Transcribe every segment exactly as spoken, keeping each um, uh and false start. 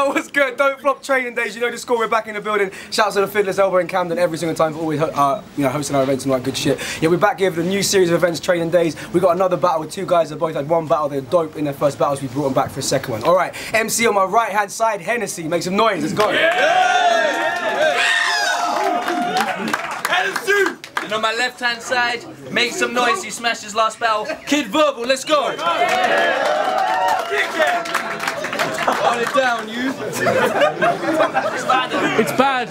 Yo, what's good? Don't Flop training days. You know the score. We're back in the building. Shouts to the Fiddlers Elbow in Camden every single time for always uh, you know, hosting our events and all that good shit. Yeah, we're back here for the new series of events, training days. We got another battle with two guys that both had one battle. They're dope in their first battles. We brought them back for a second one. All right, M C on my right hand side, Hennessy. Make some noise. Let's go. Yeah! Yeah! Yeah! Hennessy. And on my left hand side, make some noise. He smashed his last battle. Kid Verbal. Let's go. Yeah! Yeah! Hold it down, you. It's bad.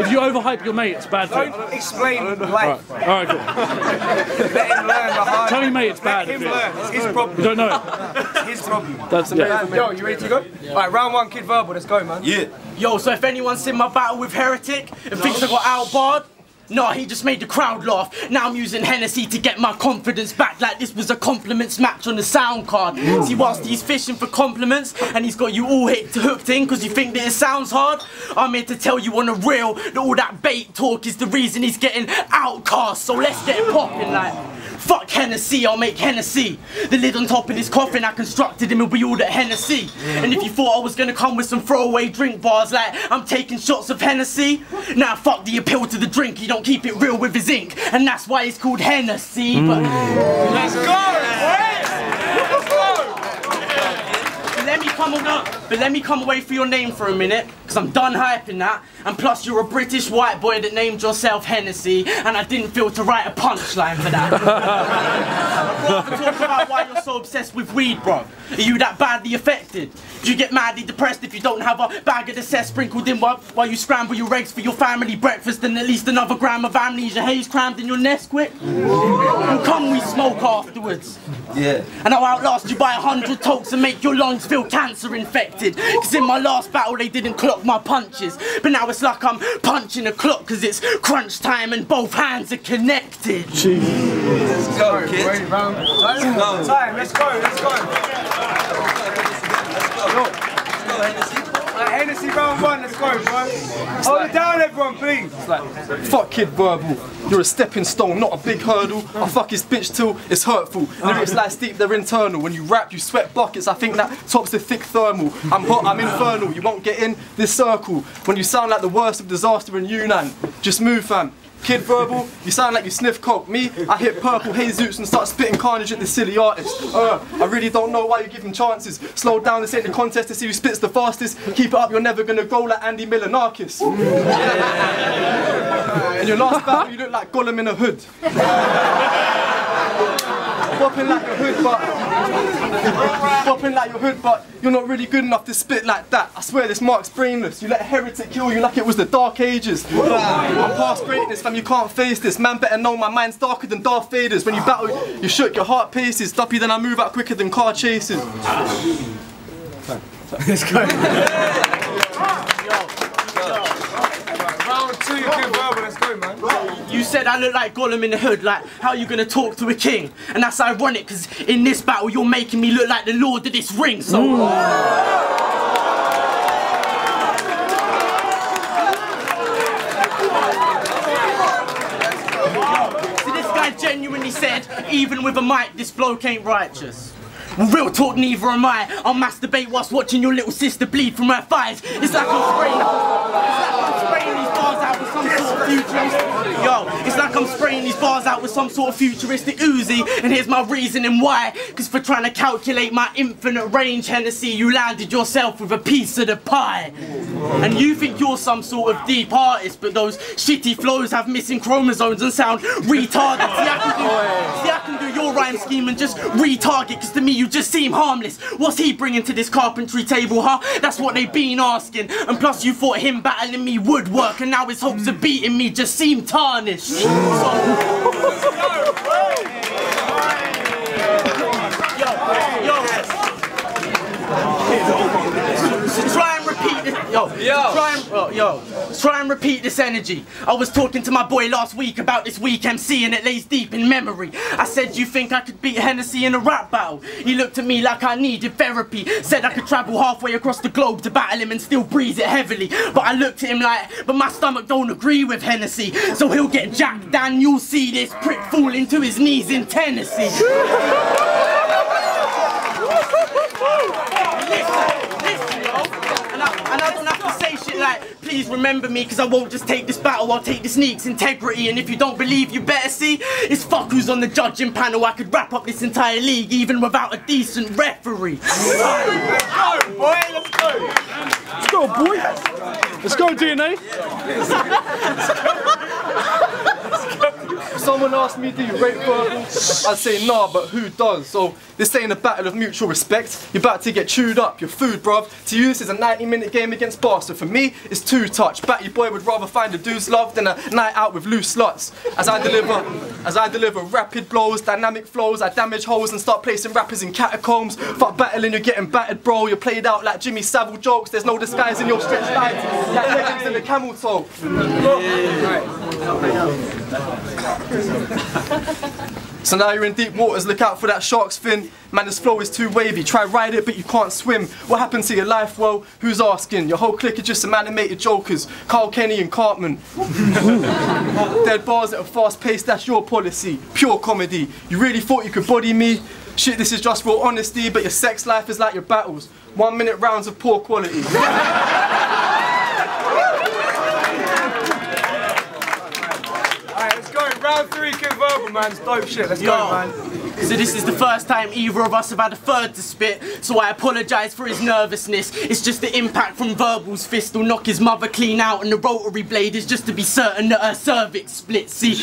If you overhype your mate, it's bad. Don't thing. Explain life. All right, cool. Let him learn the hard. Tell me, mate, it's bad. Let him learn. It's his problem. You don't know it. It's his problem. That's the yeah. Yo, you ready to go? Yeah. All right, round one, Kid Verbal. Let's go, man. Yeah. Yo, so if anyone's seen my battle with Heretic and no. thinks I got outbarred, nah, he just made the crowd laugh. Now I'm using Hennessy to get my confidence back, like this was a compliments match on the sound card. Ooh. See, whilst he's fishing for compliments and he's got you all hit, hooked in because you think that it sounds hard, I'm here to tell you on the real that all that bait talk is the reason he's getting outcast. So let's get it popping, like. Fuck Hennessy, I'll make Hennessy. The lid on top of his coffin, I constructed him, it'll be all that Hennessy. And if you thought I was gonna come with some throwaway drink bars like, I'm taking shots of Hennessy, now nah, fuck the appeal to the drink, he don't keep it real with his ink. And that's why it's called Hennessy. Mm. But let's go! Let's go! Let me come on up. But let me come away for your name for a minute, because I'm done hyping that. And plus, you're a British white boy that named yourself Hennessy, and I didn't feel to write a punchline for that. I'd rather talk about why you're so obsessed with weed, bro. Are you that badly affected? Do you get madly depressed if you don't have a bag of the cess sprinkled in while, while you scramble your eggs for your family breakfast and at least another gram of amnesia haze crammed in your Nesquik? And come we smoke afterwards. Yeah. And I'll outlast you by a hundred tokes and make your lungs feel cancer infected. Cause in my last battle they didn't clock my punches, but now it's like I'm punching a clock cause it's crunch time and both hands are connected. Jeez. Let's go, go kid. Wait, round. Let's go. Time. Let's go, let's go. Let's go, let's go, Hennessy. Like Hennessy round one, let's go, bro. It's hold like, it down, everyone, please. It's like, fuck Kid Verbal. You're a stepping stone, not a big hurdle. I fuck his bitch till it's hurtful. Lyrics like steep, they're internal. When you rap, you sweat buckets. I think that tops the thick thermal. I'm hot, I'm infernal. You won't get in this circle. When you sound like the worst of disaster in Yunnan, just move, fam. Kid Verbal, you sound like you sniff coke. Me, I hit purple hazoots and start spitting carnage at this silly artist. Uh, I really don't know why you give him chances. Slow down, this ain't the contest to see who spits the fastest. Keep it up, you're never gonna grow like Andy Milanakis. Yeah. In your last battle, you look like Gollum in a hood. Bopping like a hood, but bopping like your hood, but you're not really good enough to spit like that. I swear this mark's brainless. You let Heretic kill you like it was the Dark Ages. I'm past greatness, fam. You can't face this. Man, better know my mind's darker than Darth Vader's. When you battle, you shook your heart paces. Duppy, then I move out quicker than car chases. Let's go. Round two, Kid Verbal. Let's go, man. You said I look like Gollum in the hood, like how are you gonna talk to a king? And that's ironic because in this battle you're making me look like the Lord of this ring, so... Mm. So this guy genuinely said, even with a mic this bloke ain't righteous. Well, real talk, neither am I. I'll masturbate whilst watching your little sister bleed from her thighs. It's like I'm spraying, it's like I'm spraying these bars out with some sort of futuristic. Yo, it's like I'm spraying these bars out with some sort of futuristic Uzi. And here's my reasoning why. Cause for trying to calculate my infinite range, Hennessy, you landed yourself with a piece of the pie. And you think you're some sort of deep artist, but those shitty flows have missing chromosomes and sound retarded. See, I can do, see, I can do your rhyme scheme and just retarget, cause to me you You just seem harmless. What's he bringing to this carpentry table, huh? That's what they've been asking. And plus you thought him battling me would work, and now his hopes of beating me just seem tarnished. So... yo, yo. So try and repeat this. Yo, yo. Try and, oh, yo. Try and repeat this energy. I was talking to my boy last week about this week M C, and it lays deep in memory. I said, you think I could beat Hennessy in a rap battle? He looked at me like I needed therapy. Said I could travel halfway across the globe to battle him and still breathe it heavily. But I looked at him like, but my stomach don't agree with Hennessy. So he'll get jacked and you'll see this prick falling to his knees in Tennessee. Listen, listen, yo. And I shit like, please remember me, cause I won't just take this battle, I'll take this sneak's integrity. And if you don't believe, you better see, it's fuck who's on the judging panel. I could wrap up this entire league, even without a decent referee. Let's go, boy, let's go. Let's go, boy. Let's go, D N A. Someone asked me, do you rape Verbal? I'd say nah, but who does? So this ain't a battle of mutual respect. You're about to get chewed up, your food, bruv. To you, this is a ninety minute game against bastard. For me, it's two touch. Batty boy would rather find a dude's love than a night out with loose sluts. As I deliver, as I deliver rapid blows, dynamic flows, I damage holes and start placing rappers in catacombs. Fuck battling, you're getting battered, bro. You're played out like Jimmy Savile jokes. There's no disguise in your stretched lines, like leggings in the camel toe. So now you're in deep waters, look out for that shark's fin. Man, this flow is too wavy, try ride it but you can't swim. What happened to your life? Well, who's asking? Your whole clique are just some animated jokers, Carl Kenny and Cartman. Dead bars at a fast pace, that's your policy, pure comedy. You really thought you could body me? Shit, this is just real honesty, but your sex life is like your battles. One minute rounds of poor quality. Round three, Kid Verbal, man. It's dope shit. Let's Yo. go, man. So this is the first time either of us have had a third to spit, so I apologise for his nervousness. It's just the impact from Verbal's fist will knock his mother clean out, and the rotary blade is just to be certain that her cervix splits. See,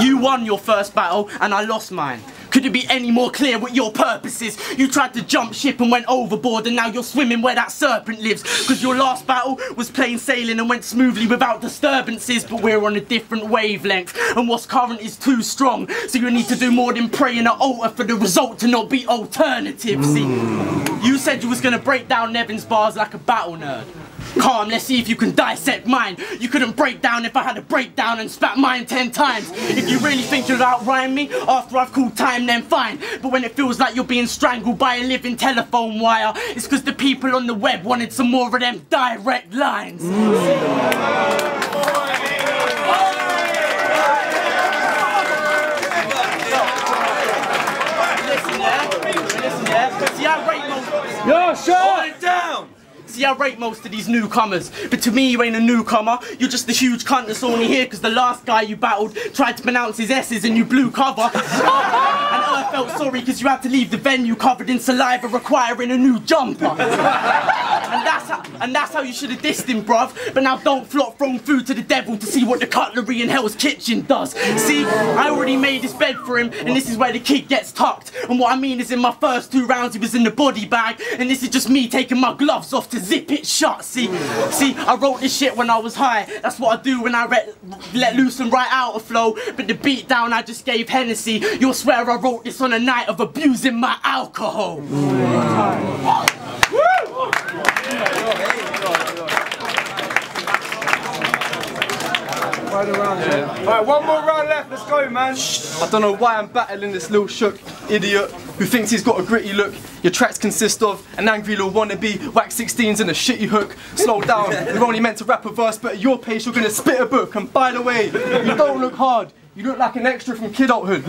you won your first battle, and I lost mine. Could it be any more clear what your purpose is? You tried to jump ship and went overboard, and now you're swimming where that serpent lives. Cause your last battle was plain sailing and went smoothly without disturbances, but we're on a different wavelength, and what's current is too strong. So you need to do more than pray in an altar for the result to not be alternative. See, you said you was gonna break down Nevin's bars like a battle nerd. Calm, let's see if you can dissect mine. You couldn't break down if I had a breakdown and spat mine ten times. If you really think you'll outrhyme me after I've called time, then fine. But when it feels like you're being strangled by a living telephone wire, it's because the people on the web wanted some more of them direct lines. Yo, shut it down! See, I rate most of these newcomers, but to me you ain't a newcomer. You're just the huge cunt that's only here because the last guy you battled tried to pronounce his S's and you blew cover. And I felt sorry because you had to leave the venue covered in saliva requiring a new jumper. And that's how, and that's how you should have dissed him, bruv. But now Don't Flop thrown food to the devil to see what the cutlery in Hell's Kitchen does. See, I already made his bed for him, and this is where the kid gets tucked. And what I mean is in my first two rounds he was in the body bag, and this is just me taking my gloves off to zip it shut. See, see, I wrote this shit when I was high. That's what I do when I re let loose and write out a flow. But the beat down I just gave Hennessy, you'll swear I wrote this on a night of abusing my alcohol. Right around, yeah. Alright, one more round left, let's go, man. I don't know why I'm battling this little shook idiot who thinks he's got a gritty look. Your tracks consist of an angry little wannabe, whack sixteens and a shitty hook. Slow down, you're only meant to rap a verse, but at your pace you're gonna spit a book. And by the way, you don't look hard, you look like an extra from Kidulthood.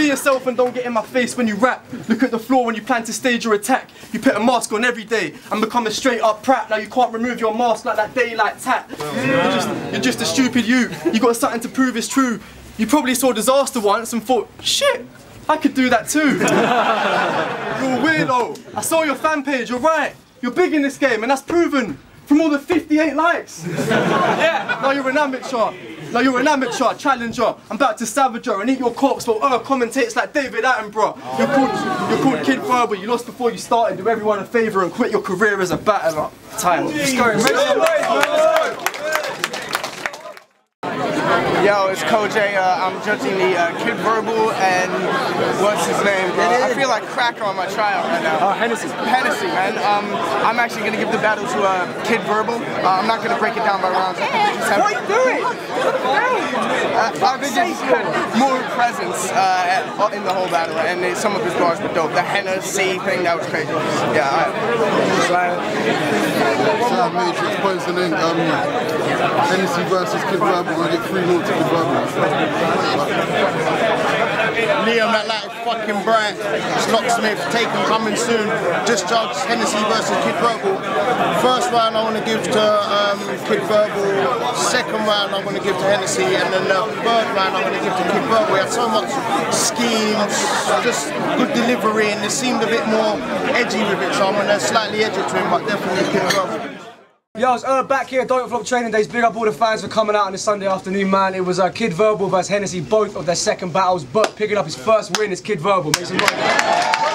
Yourself and don't get in my face when you rap. Look at the floor when you plan to stage your attack. You put a mask on every day and become a straight up prat. Now you can't remove your mask like that daylight tat. You're just, you're just a stupid you. You got something to prove is true. You probably saw disaster once and thought, shit, I could do that too. You're a weirdo. I saw your fan page, you're right. You're big in this game and that's proven from all the fifty-eight likes. Yeah, now you're an amateur. Now you're an amateur, challenger. I'm about to savage her and eat your corpse while her commentates like David Attenborough. Oh. You're called, you're called Kid Verbal, you lost before you started. Do everyone a favour and quit your career as a battler. Time. Let's go. Let's go. Yo, it's KoJ. Uh, I'm judging the uh, Kid Verbal and what's his name, bro? I feel like cracker on my tryout right now. Uh, Hennessy. Hennessy, man. Um, I'm actually going to give the battle to uh, Kid Verbal. Uh, I'm not going to break it down by rounds. Why you do it? I think it's more presence uh, at, in the whole battle, and they, some of his bars were dope. The Hennessy thing, that was crazy. Yeah, I... Sound Matrix, Poison Ink. Um, Hennessy versus Kid Verbal. I get three nought to Kid Verbal. Liam, that like fucking bright. Locksmith, Taken coming soon. Discharge Hennessy versus Kid Verbal. First round I want to give to um, Kid Verbal. Second round I'm going to give to Hennessy, and then the third round I'm going to give to Kid Verbal. We had so much schemes, just good delivery, and it seemed a bit more edgy with it. So I'm going to slightly edge it to him, but definitely Kid Verbal. Yo, it's Herb back here at Don't Flop Training Days. Big up all the fans for coming out on this Sunday afternoon, man. It was uh, Kid Verbal versus Hennessy, both of their second battles, but picking up his first win is Kid Verbal. Make some noise.